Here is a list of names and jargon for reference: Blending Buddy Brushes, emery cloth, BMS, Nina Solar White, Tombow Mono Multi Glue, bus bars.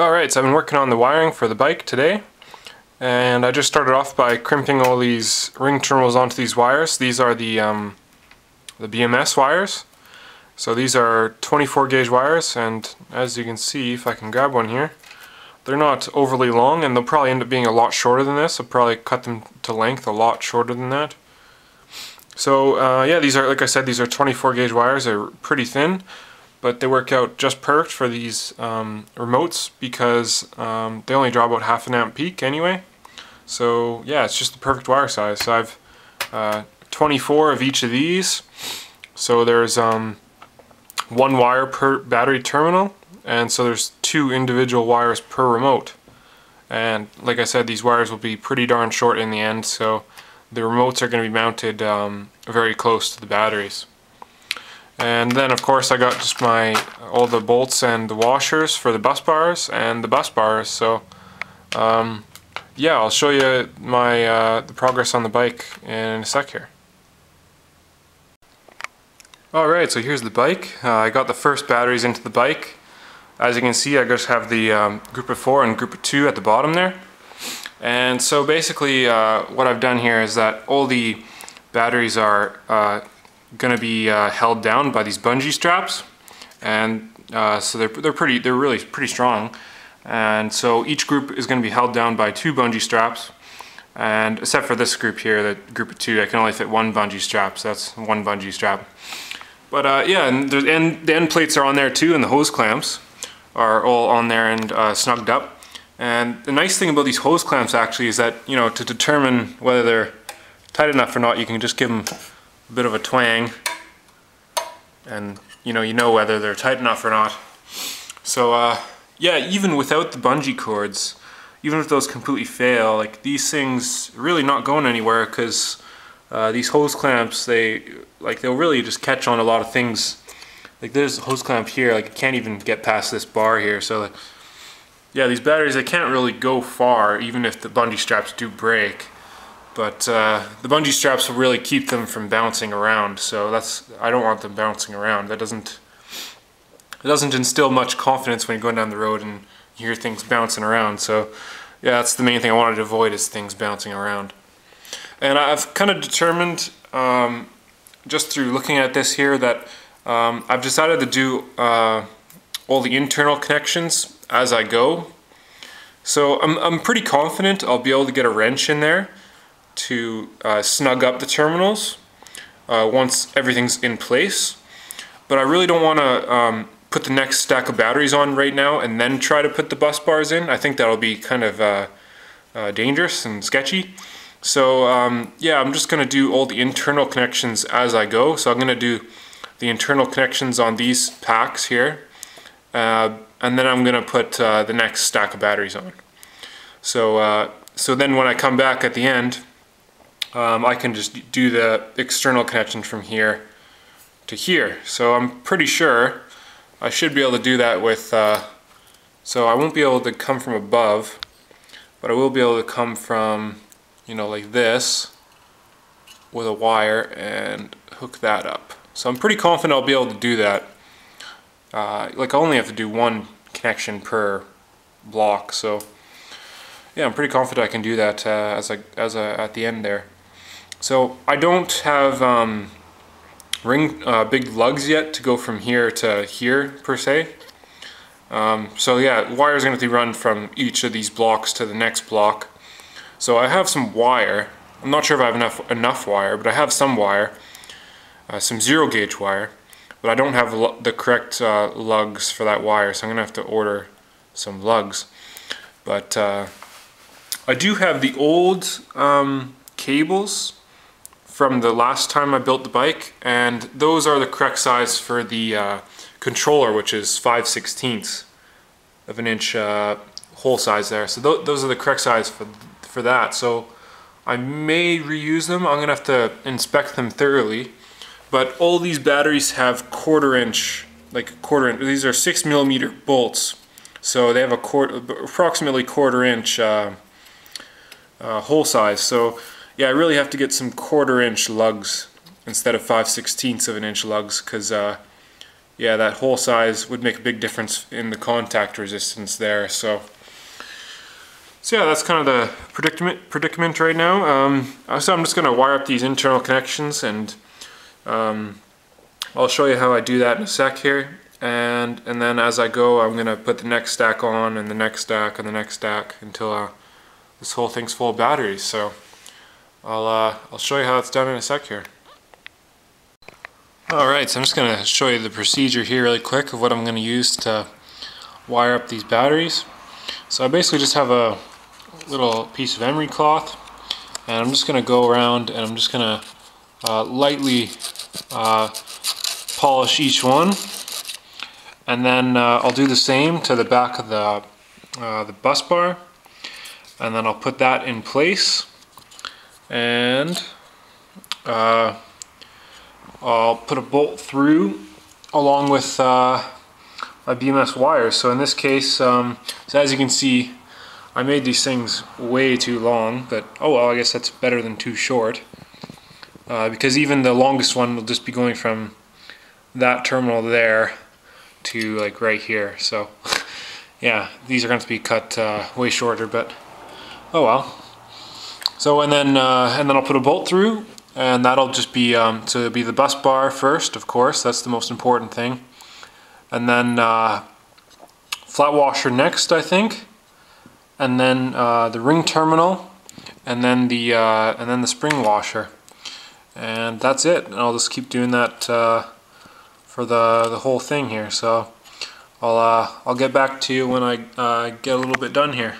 Alright, so I've been working on the wiring for the bike today, and I just started off by crimping all these ring terminals onto these wires. These are the BMS wires. So these are 24 gauge wires, and as you can see, if I can grab one here, they're not overly long, and they'll probably end up being a lot shorter than this. I'll probably cut them to length a lot shorter than that. So yeah, these are, like I said, these are 24 gauge wires. They're pretty thin, but they work out just perfect for these remotes because they only draw about 1/2 amp peak anyway. So yeah, it's just the perfect wire size. So I've 24 of each of these. So there's one wire per battery terminal, and so there's 2 individual wires per remote. And like I said, these wires will be pretty darn short in the end, so the remotes are going to be mounted very close to the batteries. And then of course I got just all the bolts and the washers for the bus bars and the bus bars. So yeah, I'll show you my the progress on the bike in a sec here. Alright, so here's the bike. I got the first batteries into the bike. As you can see, I just have the group of 4 and group of 2 at the bottom there. And so basically what I've done here is that all the batteries are going to be held down by these bungee straps, and so they're really pretty strong. And so each group is going to be held down by 2 bungee straps, and except for this group here, the group of 2, I can only fit 1 bungee strap, so that's 1 bungee strap. But yeah, and the end plates are on there too, and the hose clamps are all on there and snugged up. And the nice thing about these hose clamps actually is that, you know, to determine whether they're tight enough or not, you can just give them a bit of a twang, and you know whether they're tight enough or not. So yeah, even without the bungee cords, even if those completely fail, like, these things really not going anywhere, because these hose clamps, they'll really just catch on a lot of things. Like, there's a hose clamp here, like, it can't even get past this bar here. So yeah, these batteries, they can't really go far, even if the bungee straps do break. But the bungee straps will really keep them from bouncing around, so that's, I don't want them bouncing around. That doesn't, it doesn't instill much confidence when you're going down the road and you hear things bouncing around. So yeah, that's the main thing I wanted to avoid, is things bouncing around. And I've kind of determined, just through looking at this here, that I've decided to do all the internal connections as I go. So I'm pretty confident I'll be able to get a wrench in there to snug up the terminals once everything's in place. But I really don't want to put the next stack of batteries on right now and then try to put the bus bars in. I think that'll be kind of dangerous and sketchy. So yeah, I'm just going to do all the internal connections as I go. So I'm going to do the internal connections on these packs here, and then I'm going to put the next stack of batteries on. So, so then when I come back at the end, I can just do the external connection from here to here. So I'm pretty sure I should be able to do that with, so I won't be able to come from above, but I will be able to come from, you know, like this, with a wire and hook that up. So I'm pretty confident I'll be able to do that. Like, I only have to do 1 connection per block, so yeah, I'm pretty confident I can do that at the end there. So I don't have big lugs yet to go from here to here per se. So yeah, wire is going to run from each of these blocks to the next block. So I have some wire. I'm not sure if I have enough wire, but I have some wire, some 0 gauge wire. But I don't have the correct lugs for that wire, so I'm going to have to order some lugs. But I do have the old cables from the last time I built the bike, and those are the correct size for the controller, which is 5/16 of an inch hole size there. So those are the correct size for that. So I may reuse them. I'm going to have to inspect them thoroughly. But all these batteries have quarter inch. These are 6mm bolts. So they have approximately quarter inch hole size. So yeah, I really have to get some quarter inch lugs instead of 5/16 of an inch lugs, because yeah, that hole size would make a big difference in the contact resistance there. So yeah, that's kind of the predicament right now. So I'm just going to wire up these internal connections, and I'll show you how I do that in a sec here. And then as I go, I'm going to put the next stack on, and the next stack, and the next stack, until this whole thing's full of batteries. So I'll show you how it's done in a sec here. Alright, so I'm just going to show you the procedure here really quick of what I'm going to use to wire up these batteries. So I basically just have a little piece of emery cloth, and I'm just going to go around and I'm just going to lightly polish each one, and then I'll do the same to the back of the bus bar, and then I'll put that in place, and I'll put a bolt through along with a BMS wire. So in this case, so as you can see, I made these things way too long, but oh well, I guess that's better than too short, because even the longest one will just be going from that terminal there to like right here. So yeah, these are going to be cut way shorter, but oh well. So and then I'll put a bolt through, and that'll just be so it'll be the bus bar first, of course, that's the most important thing. And then flat washer next, I think, and then the ring terminal, and then the spring washer, and that's it. And I'll just keep doing that for the whole thing here. So I'll get back to you when I get a little bit done here.